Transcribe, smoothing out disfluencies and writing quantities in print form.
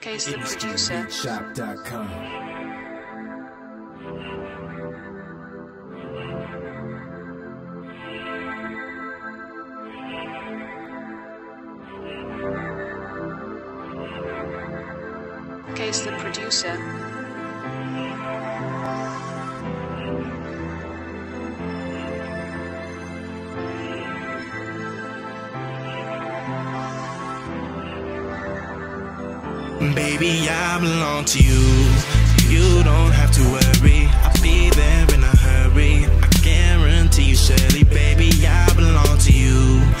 Kace the Producer. Shop.com. Kace the Producer. Baby, I belong to you. You don't have to worry. I'll be there in a hurry. I guarantee you, surely, baby, I belong to you.